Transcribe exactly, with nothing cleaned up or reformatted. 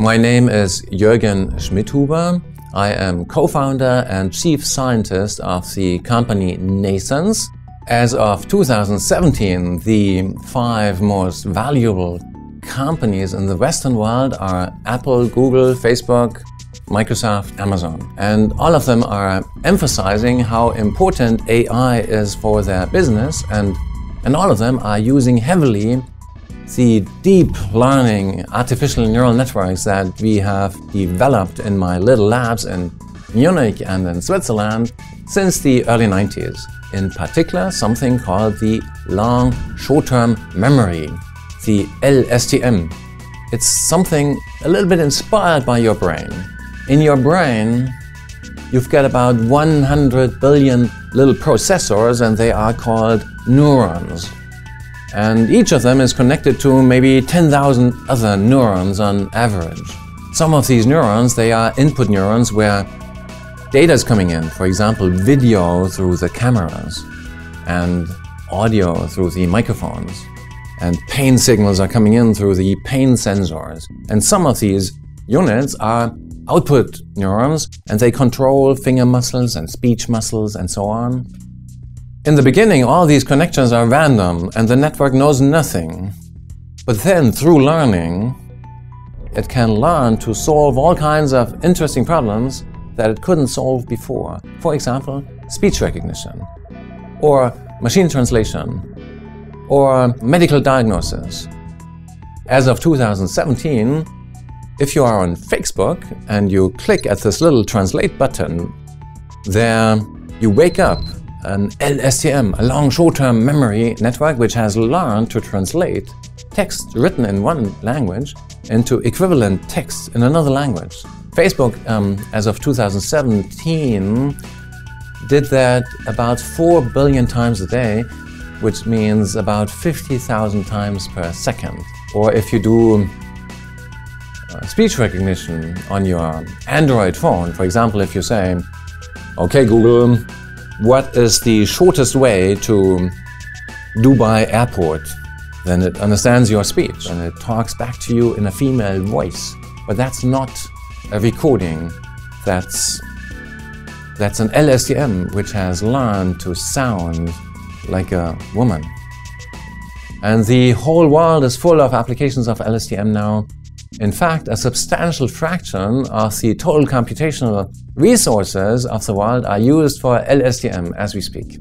My name is Jürgen Schmidhuber. I am co-founder and chief scientist of the company NNAISENSE. As of two thousand seventeen, the five most valuable companies in the Western world are Apple, Google, Facebook, Microsoft, Amazon. And all of them are emphasizing how important A I is for their business, and, and all of them are using heavily the deep learning artificial neural networks that we have developed in my little labs in Munich and in Switzerland since the early nineties. In particular, something called the long short-term memory, the L S T M. It's something a little bit inspired by your brain. In your brain, you've got about one hundred billion little processors, and they are called neurons. And each of them is connected to maybe ten thousand other neurons on average. Some of these neurons, they are input neurons where data is coming in. For example, video through the cameras and audio through the microphones. And pain signals are coming in through the pain sensors. And some of these units are output neurons, and they control finger muscles and speech muscles and so on. In the beginning, all these connections are random and the network knows nothing. But then, through learning, it can learn to solve all kinds of interesting problems that it couldn't solve before. For example, speech recognition, or machine translation, or medical diagnosis. As of two thousand seventeen, if you are on Facebook and you click at this little translate button, there you wake up an L S T M, a long short-term memory network, which has learned to translate text written in one language into equivalent text in another language. Facebook, um, as of two thousand seventeen, did that about four billion times a day, which means about fifty thousand times per second. Or if you do uh, speech recognition on your Android phone, for example, if you say, "Okay, Google, what is the shortest way to Dubai Airport?" Then it understands your speech and it talks back to you in a female voice. But that's not a recording. That's, that's an L S T M which has learned to sound like a woman. And the whole world is full of applications of L S T M now. In fact, a substantial fraction of the total computational resources of the world are used for L S T M as we speak.